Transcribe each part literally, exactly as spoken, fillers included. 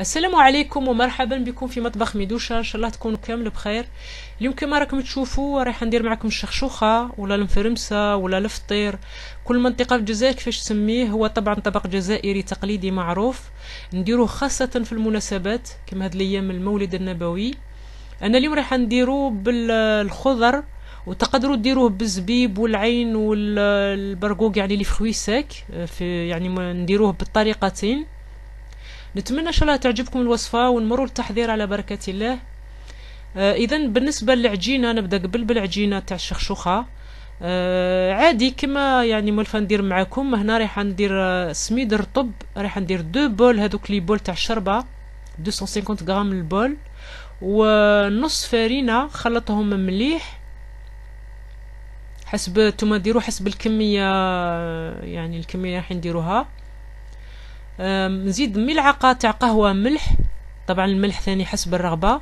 السلام عليكم ومرحبا بكم في مطبخ ميدوشة. ان شاء الله تكونوا كامل بخير. اليوم كما راكم تشوفوا رايح ندير معكم الشخشوخه ولا المفرمسه ولا الفطير، كل منطقه في الجزائر كيفاش تسميه. هو طبعا طبق جزائري تقليدي معروف، نديروه خاصه في المناسبات كما هاد الايام المولد النبوي. انا اليوم رايح نديروه بالخضر، وتقدروا ديروه بالزبيب والعين والبرقوق، يعني لي فرويساك في، يعني نديروه بالطريقتين. نتمنى ان شاء الله تعجبكم الوصفه ونمروا للتحضير على بركه الله. آه اذا بالنسبه للعجينه، نبدا قبل بالعجينه تاع الشخشوخه. آه عادي كما يعني مولفه ندير معكم. هنا رايح ندير سميد رطب، رايح ندير دو بول، هذوك لي بول تاع الشربه مئتين وخمسين غرام البول، ونص فرينه خلطهم مليح حسب نتوما ديروا حسب الكميه، يعني الكميه اللي راح نديروها. نزيد ملعقه تاع قهوه ملح، طبعا الملح ثاني حسب الرغبه.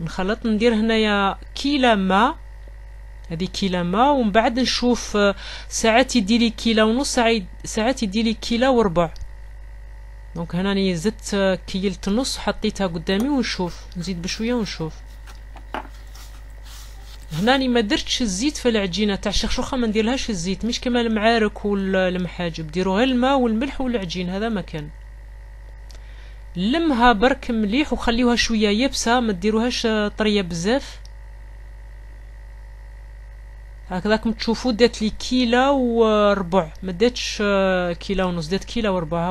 نخلط، ندير هنايا كيلو ماء، هذه كيلو ماء، ومن بعد نشوف ساعات يديلي كيلو ونص، ساعات يديلي كيلو وربع. دونك هنا راني زدت كيلت نص حطيتها قدامي ونشوف، نزيد بشويه ونشوف. هنا راني ما درتش الزيت في العجينه تاع الشخشوخه، ما نديرلهاش الزيت، مش كما المعارك والمحاجب، ديروا غير الماء والملح والعجين. هذا ما كان لمها برك مليح وخليوها شويه يابسه، ما ديروهاش طريه بزاف. هكذاكم تشوفوا دات لي كيلو وربع، ما داتش كيلو ونص، دات كيلو وربع. ها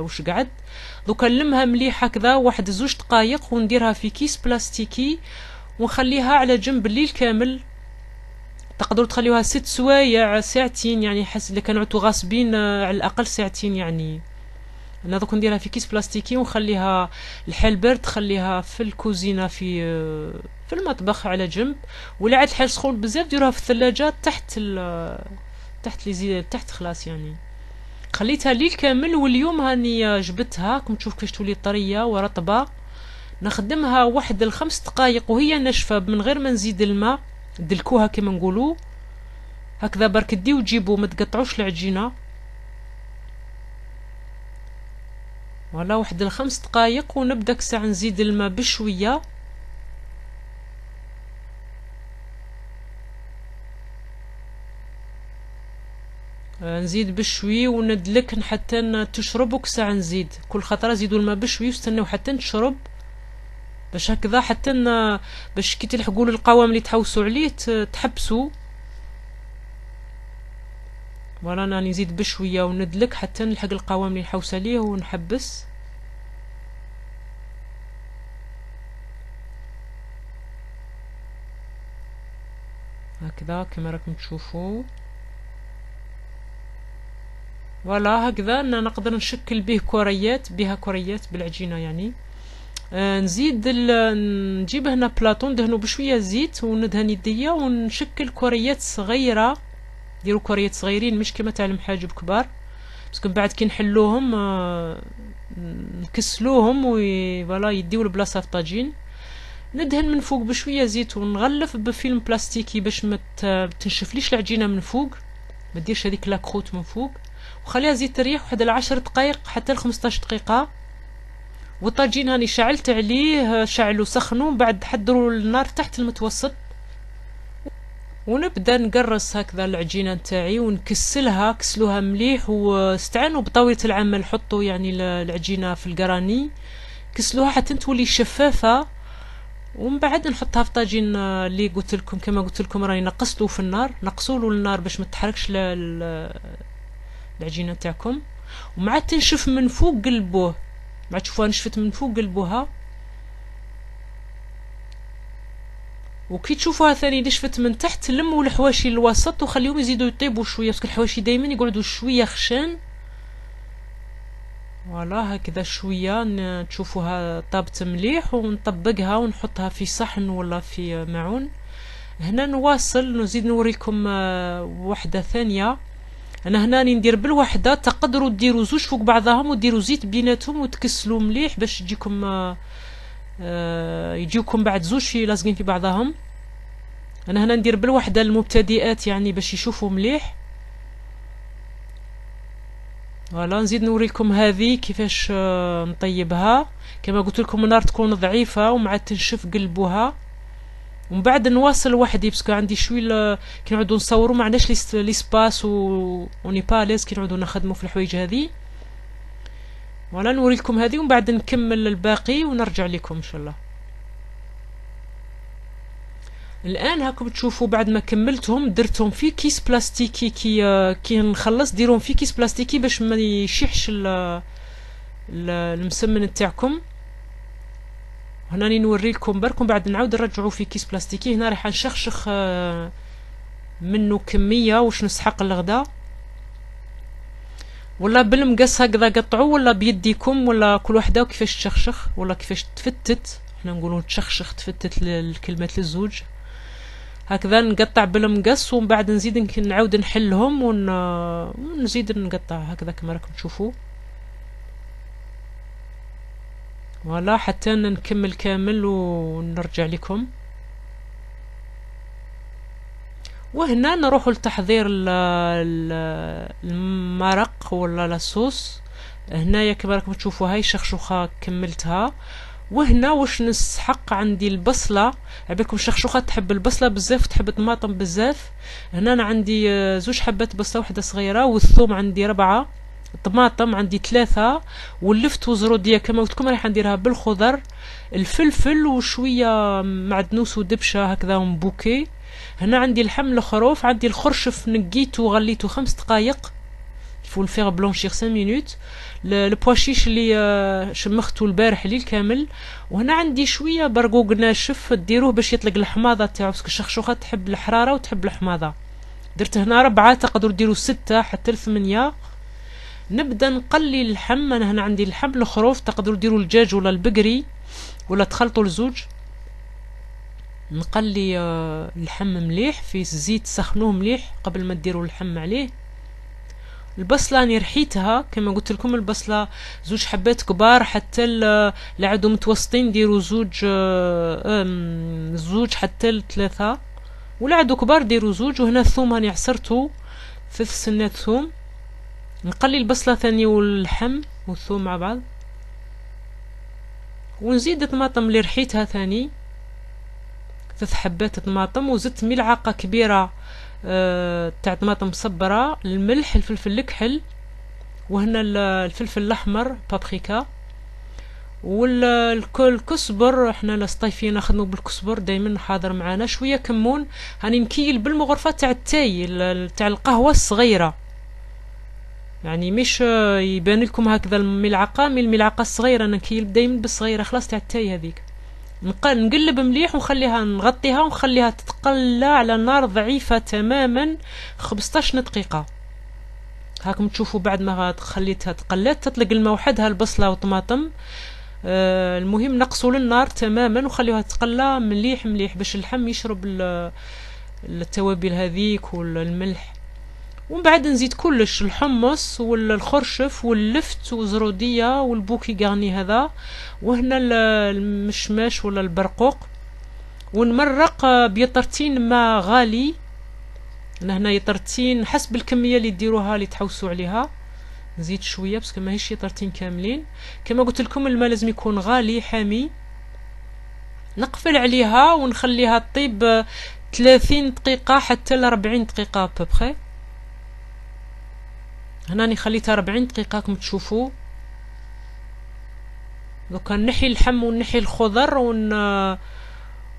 واش قعد دوكا نلمها مليح هكذا واحد زوج دقائق، ونديرها في كيس بلاستيكي ونخليها على جنب الليل كامل. تقدروا تخليوها ست سوايع، ساعتين، يعني حس اللي كانوا عدتوا غاصبين على الاقل ساعتين. يعني انا دوك نديرها في كيس بلاستيكي ونخليها الحال برد، خليها في الكوزينه في في المطبخ على جنب. ولا عاد الحال سخون بزاف ديروها في الثلاجه تحت تحت لي تحت، خلاص. يعني خليتها ليل كامل، واليوم هاني جبتها كم تشوف كيفاش تولي طريه ورطبه. نخدمها واحد الخمس دقائق وهي ناشفه من غير ما نزيد الماء، دلكوها كما نقولوا هكذا برك، ديو وجيبوا ما تقطعوش العجينه. ولا واحد الخمس دقائق ونبدا كساعه نزيد الماء بشويه. نزيد بشوي وندلك حتى تشرب، وكساعه نزيد كل خطره زيدوا الماء بشوي واستناو حتى تشرب، باش هكذا حتى باش كي تلحقوا للقوام اللي تحوسوا عليه تحبسوا. ورانا نزيد بشويه وندلك حتى نلحق القوام اللي نحوس عليه ونحبس. هكذا كما راكم تشوفوا، ولا هكذا انا نقدر نشكل به كريات، بها كريات بالعجينه. يعني نزيد نجيب هنا بلاطو ندهنو بشويه زيت وندهن يديا ونشكل كريات صغيره. ديروا كريات صغيرين مش كما تاع المحاجب كبار، باسكو بعد كي نحلوهم نكسلوهم وفوالا يديو البلاصه في طاجين. ندهن من فوق بشويه زيت ونغلف بفيلم بلاستيكي باش ما تنشفليش العجينه من فوق، ما ديرش هذيك لاكروت من فوق، وخليها زيت تريح واحد العشر دقائق حتى لخمسطاش دقيقه. والطاجين هاني شعلت عليه، شعلو سخنو، بعد حضروا النار تحت المتوسط. ونبدا نقرص هكذا العجينه نتاعي ونكسلها، كسلوها مليح واستعانوا بطاوله العمل، حطوا يعني العجينه في القراني كسلوها حتى تولي شفافه. ومن بعد نحطها في طاجين اللي قلت لكم، كما قلت لكم راني نقصتو في النار، نقصوا له النار باش ما تحركش العجينه تاعكم. ومع تنشف من فوق قلبوه، مع تشوفوها نشفت من فوق قلبوها. وكي تشوفوها ثاني نشفت من تحت، لموا الحواشي الوسط وخليهم يزيدوا يطيبوا شويه، باسكو الحواشي دائما يقعدوا شويه خشان. فوالا هكذا شويه تشوفوها طابت مليح، ونطبقها ونحطها في صحن ولا في معون. هنا نواصل نزيد نوريكم وحده ثانيه. انا هنا ندير بالوحده، تقدروا ديروا زوج فوق بعضهم وديروا زيت بيناتهم وتكسلوا مليح باش يجيكم آه يجيكم بعد زوج لازقين في بعضهم. انا هنا ندير بالوحده المبتدئات، يعني باش يشوفوا مليح. فوالا نزيد نوريكم هذه كيفاش نطيبها. كما قلت لكم النار تكون ضعيفه ومع تنشف قلبوها، ومن بعد نواصل وحدي باسكو عندي شويه كي نعودو نصورو ما عندناش لي سباس وني باليز كي نعودو نخدمو في الحوايج هذه. فوالا نوريكم هذه ومن بعد نكمل الباقي ونرجع لكم ان شاء الله. الان هاكم تشوفوا بعد ما كملتهم درتهم في كيس بلاستيكي، كي كي نخلص ديرهم في كيس بلاستيكي باش ما يشيحش المسمن تاعكم. هنا نوريكم بركم بعد نعاود نرجعوا في كيس بلاستيكي. هنا راح نشخشخ منه كميه واش نسحق للغدا، ولا بالمقص هكذا قطعوا، ولا بيديكم، ولا كل وحده كيفاش تشخشخ ولا كيفاش تفتت. حنا نقولوا تشخشخ تفتت الكلمات للزوج. هكذا نقطع بالمقص ومن بعد نزيد نعاود نحلهم ونزيد نقطع هكذا كما راكم تشوفوا. فوالا حتى نكمل كامل ونرجع لكم. وهنا نروحوا لتحضير المرق ولا لاصوص. هنايا كما راكم تشوفوا هاي شخشوخه كملتها. وهنا واش نسحق عندي البصله، عبالكم شخشوخه تحب البصله بزاف تحب الطماطم بزاف. هنا انا عندي زوج حبات بصله وحده صغيره، والثوم عندي ربعه، الطماطم عندي ثلاثه، واللفت وزروديه كما قلت لكم راح نديرها بالخضر، الفلفل وشويه معدنوس ودبشه هكذا ومبوكي. هنا عندي اللحم الخروف، عندي الخرشف نقيته وغليته خمس دقائق، فول فيغ بلونشيغ خمس مينوت، البواشيش اللي شمختو البارح ليل كامل. وهنا عندي شويه برقوق ناشف ديروه باش يطلق الحماضه تاعو، باسكو الشخشوخه تحب الحراره وتحب الحماضه. درت هنا ربعه، تقدروا ديروا سته حتى لثمانيه. نبدا نقلي اللحم. انا هنا عندي اللحم الخروف، تقدروا ديروا الدجاج ولا البقري ولا تخلطوا لزوج. نقلي اللحم مليح في الزيت، سخنوه مليح قبل ما ديروا اللحم عليه. البصله راني رحيتها كما قلت لكم، البصله زوج حبات كبار حتى لعدو متوسطين ديروا زوج زوج حتى لثلاثه، ولعدو كبار ديروا زوج. وهنا الثوم راني عصرته ثلاث سنات ثوم. نقلي البصله ثاني واللحم والثوم مع بعض، ونزيد الطماطم اللي رحيتها ثاني ثلاث حبات طماطم، وزدت ملعقه كبيره أه تاع طماطم مصبره، الملح، الفلفل الكحل، وهنا الفلفل الاحمر بابريكا، والكل كسبر. حنا الصيفيين نخدموا بالكسبر دائما حاضر معانا، شويه كمون هاني مكيل بالمغرفه تاع التاي تاع القهوه الصغيره، يعني مش يبان لكم هكذا الملعقه، من الملعقه الصغيره انا نكيل دائما بالصغيره خلاص تاع التاي هذيك. نقلب مليح ونخليها نغطيها ونخليها تتقلى على نار ضعيفه تماما خمسطاش دقيقه. هاكم تشوفوا بعد ما خليتها تقلات تطلق الماء وحدها البصله والطماطم. آه المهم نقصوا للنار تماما وخليوها تتقلى مليح مليح باش اللحم يشرب التوابل هذيك والملح. ومن بعد نزيد كلش، الحمص والخرشف واللفت وزروديه والبوكي غارني هذا، وهنا المشماش ولا البرقوق، ونمرق بيطرتين ماء غالي. انا هنا يطرتين حسب الكميه اللي ديروها اللي تحوسوا عليها. نزيد شويه باسكو ماهيش يطرتين كاملين. كما قلت لكم الماء لازم يكون غالي حامي. نقفل عليها ونخليها تطيب ثلاثين دقيقه حتى ل أربعين دقيقه ببخي. هنا راني خليتها ربعين دقيقه كما تشوفوا. دوكا نحي اللحم ونحي الخضر ون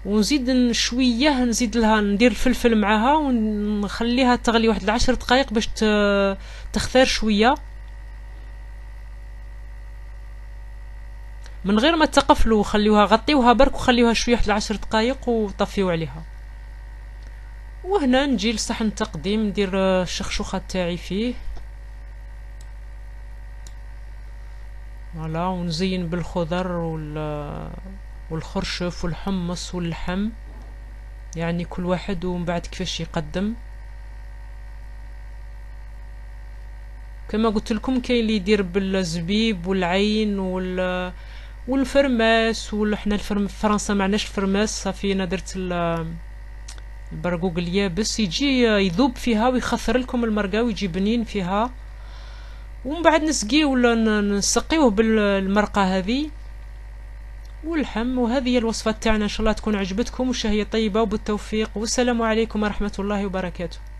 ونزيد شويه، نزيد لها ندير الفلفل معاها ونخليها تغلي واحد العشر دقائق باش تختار شويه من غير ما تقفلوا. خليوها غطيوها برك وخليوها شويه واحد العشر دقائق وطفيو عليها. وهنا نجي لصحن التقديم، ندير الشخشوخه تاعي فيه فوالا، ونزين بالخضر والخرشف والحمص واللحم، يعني كل واحد ومن بعد كيفاش يقدم. كما قلت لكم كاين اللي يدير بالزبيب والعين وال والفرماس، وحنا الفرم فرنسا ما عندناش الفرماس، صافي انا درت البرقوق اليابس يجي يذوب فيها ويخثر لكم المرقه ويجي بنين فيها. ومن بعد نسقيه ولا نسقيه بالمرقه هذه واللحم. وهذه هي الوصفه تاعنا، ان شاء الله تكون عجبتكم، والشهيه طيبه وبالتوفيق، والسلام عليكم ورحمه الله وبركاته.